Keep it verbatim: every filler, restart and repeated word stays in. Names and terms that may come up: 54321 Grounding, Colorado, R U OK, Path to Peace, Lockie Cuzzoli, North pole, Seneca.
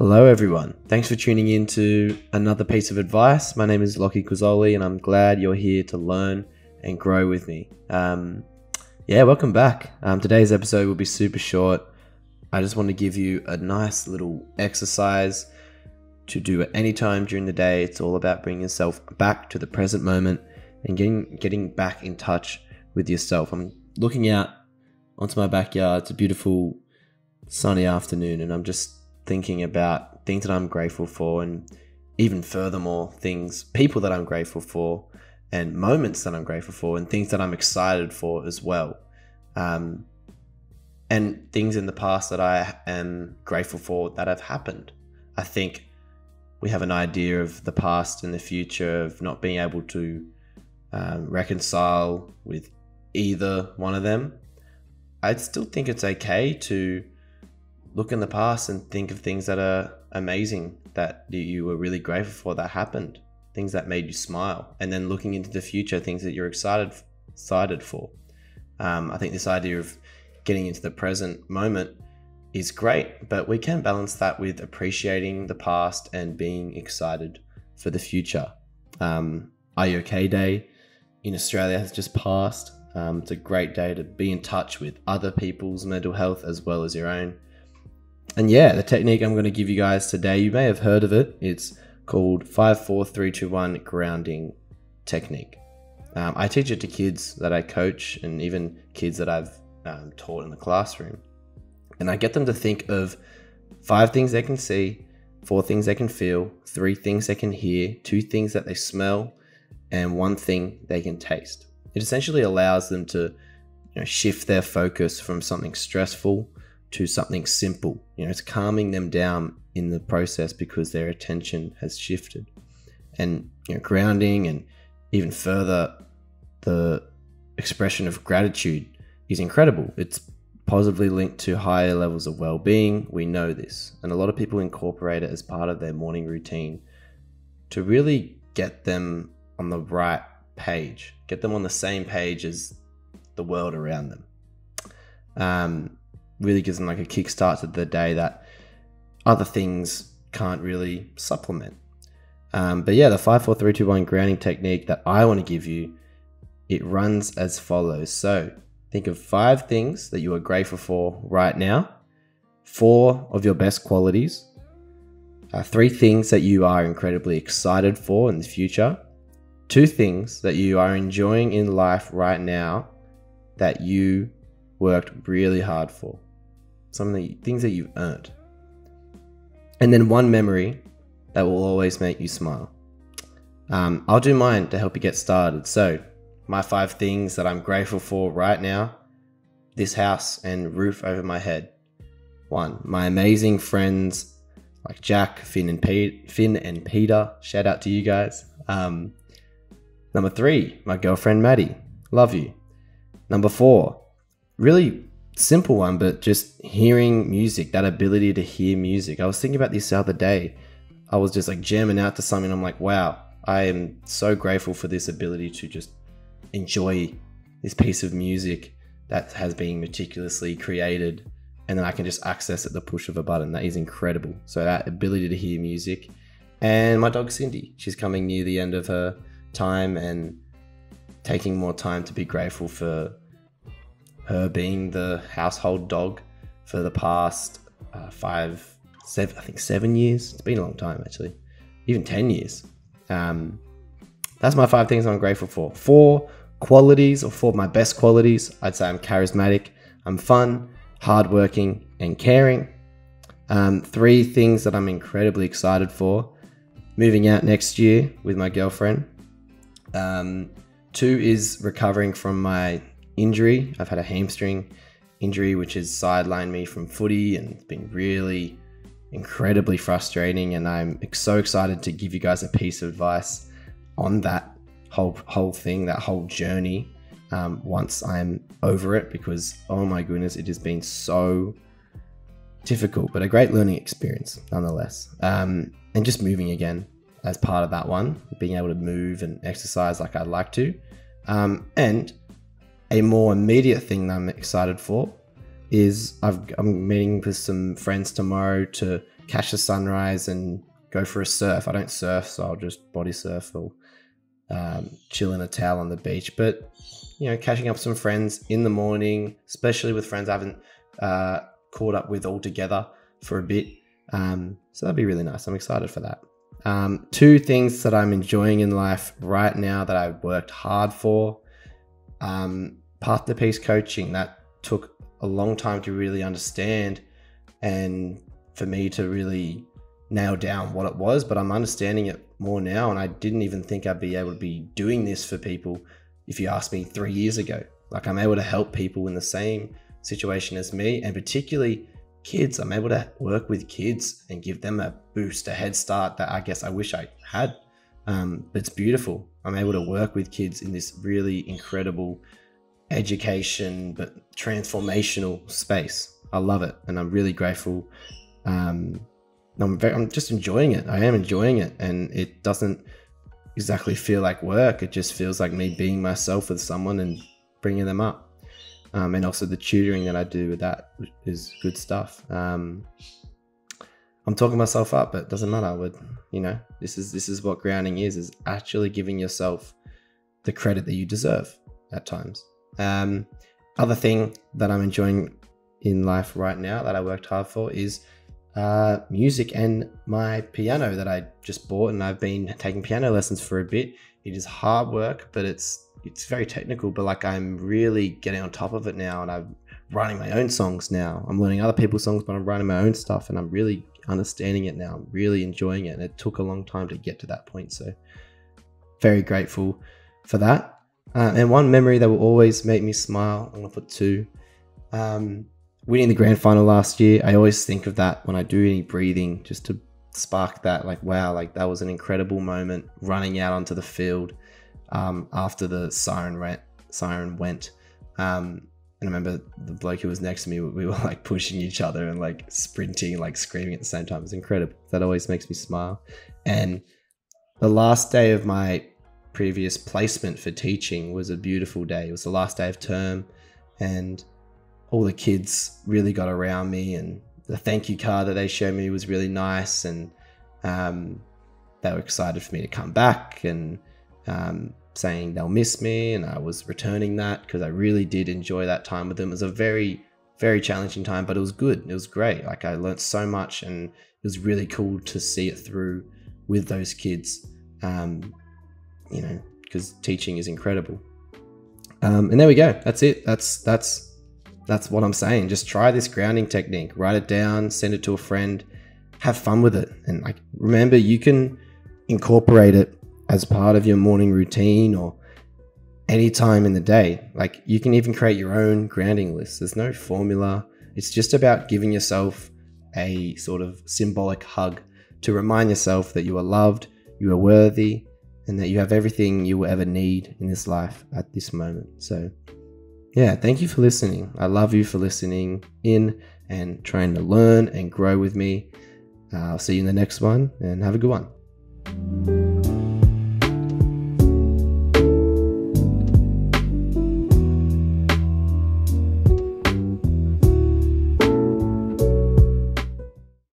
Hello everyone, thanks for tuning in to another piece of advice. My name is Lockie Cuzzoli and I'm glad you're here to learn and grow with me. Um, yeah, welcome back. Um, today's episode will be super short. I just want to give you a nice little exercise to do at any time during the day. It's all about bringing yourself back to the present moment and getting, getting back in touch with yourself. I'm looking out onto my backyard. It's a beautiful sunny afternoon and I'm just thinking about things that I'm grateful for, and even furthermore, things, people that I'm grateful for, and moments that I'm grateful for, and things that I'm excited for as well. Um, and things in the past that I am grateful for that have happened. I think we have an idea of the past and the future of not being able to um, reconcile with either one of them. I still think it's okay to look in the past and think of things that are amazing, that you were really grateful for that happened, things that made you smile, and then looking into the future, things that you're excited, excited for. Um, I think this idea of getting into the present moment is great, but we can balance that with appreciating the past and being excited for the future. Um, R U OK Day in Australia has just passed. Um, it's a great day to be in touch with other people's mental health as well as your own. And yeah, the technique I'm going to give you guys today, you may have heard of it. It's called five four three two one Grounding Technique. Um, I teach it to kids that I coach and even kids that I've um, taught in the classroom. And I get them to think of five things they can see, four things they can feel, three things they can hear, two things that they smell, and one thing they can taste. It essentially allows them to, you know, shift their focus from something stressful to something simple. You know, it's calming them down in the process because their attention has shifted. And, you know, grounding, and even further, the expression of gratitude is incredible. It's positively linked to higher levels of well-being. We know this, and a lot of people incorporate it as part of their morning routine to really get them on the right page, get them on the same page as the world around them. Um, really gives them like a kickstart to the day that other things can't really supplement. Um, but yeah, the five four three two one grounding technique that I want to give you, it runs as follows. So think of five things that you are grateful for right now, four of your best qualities, uh, three things that you are incredibly excited for in the future, two things that you are enjoying in life right now that you worked really hard for, some of the things that you've earned, and then one memory that will always make you smile. Um, I'll do mine to help you get started. So my five things that I'm grateful for right now: this house and roof over my head. One, my amazing friends like Jack, Finn and Pete, Finn and Peter. Shout out to you guys. Um, number three, my girlfriend Maddie. Love you. Number four, really simple one, but just hearing music, that ability to hear music. I was thinking about this the other day. I was just like jamming out to something. I'm like, wow, I am so grateful for this ability to just enjoy this piece of music that has been meticulously created. And then I can just access at the push of a button. That is incredible. So that ability to hear music. And my dog, Cindy, she's coming near the end of her time and taking more time to be grateful for her being the household dog for the past uh, five, seven, I think seven years. It's been a long time, actually, even ten years. Um, that's my five things I'm grateful for. Four qualities, or four of my best qualities. I'd say I'm charismatic, I'm fun, hardworking, and caring. Um, three things that I'm incredibly excited for: moving out next year with my girlfriend. Um, two is recovering from my injury. I've had a hamstring injury, which has sidelined me from footy, and it's been really incredibly frustrating. And I'm so excited to give you guys a piece of advice on that whole whole thing, that whole journey, um, once I'm over it, because oh my goodness, it has been so difficult, but a great learning experience nonetheless. Um, and just moving again as part of that one, being able to move and exercise like I'd like to. Um, and a more immediate thing that I'm excited for is I've, I'm meeting with some friends tomorrow to catch the sunrise and go for a surf. I don't surf, so I'll just body surf or um, chill in a towel on the beach. But, you know, catching up with some friends in the morning, especially with friends I haven't uh, caught up with all together for a bit. Um, so that'd be really nice. I'm excited for that. Um, two things that I'm enjoying in life right now that I've worked hard for. Um, Path to Peace coaching, that took a long time to really understand and for me to really nail down what it was, but I'm understanding it more now. And I didn't even think I'd be able to be doing this for people if you asked me three years ago. Like, I'm able to help people in the same situation as me, and particularly kids. I'm able to work with kids and give them a boost, a head start that I guess I wish I had. Um, but it's beautiful. I'm able to work with kids in this really incredible education, but transformational space. I love it. And I'm really grateful. Um, I'm, very, I'm just enjoying it. I am enjoying it. And it doesn't exactly feel like work. It just feels like me being myself with someone and bringing them up. Um, and also the tutoring that I do with that is good stuff. Um, I'm talking myself up, but it doesn't matter. We're, you know, this is this is what grounding is, is actually giving yourself the credit that you deserve at times. Um, other thing that I'm enjoying in life right now that I worked hard for is uh, music and my piano that I just bought, and I've been taking piano lessons for a bit. It is hard work, but it's It's very technical, but like I'm really getting on top of it now, and I'm writing my own songs now. I'm learning other people's songs, but I'm writing my own stuff, and I'm really understanding it now. I'm really enjoying it, and it took a long time to get to that point. So very grateful for that. Uh, and one memory that will always make me smile, I'm gonna put two. Um, winning the grand final last year, I always think of that when I do any breathing, just to spark that, like, wow, like that was an incredible moment, running out onto the field. Um, after the siren went, siren went, um, and I remember the bloke who was next to me, we were like pushing each other and like sprinting, like screaming at the same time. It's incredible. That always makes me smile. And the last day of my previous placement for teaching was a beautiful day. It was the last day of term, and all the kids really got around me, and the thank you card that they showed me was really nice. And, um, they were excited for me to come back, and, um, saying they'll miss me, and I was returning that because I really did enjoy that time with them. It was a very, very challenging time, but it was good. It was great. Like, I learned so much, and it was really cool to see it through with those kids, um, you know, because teaching is incredible. Um, and there we go. That's it. That's, that's, that's what I'm saying. Just try this grounding technique, write it down, send it to a friend, have fun with it. And like, remember, you can incorporate it as part of your morning routine or any time in the day. Like, you can even create your own grounding list. There's no formula. It's just about giving yourself a sort of symbolic hug to remind yourself that you are loved, you are worthy, and that you have everything you will ever need in this life at this moment. So yeah, thank you for listening. I love you for listening in and trying to learn and grow with me. Uh, I'll see you in the next one, and have a good one.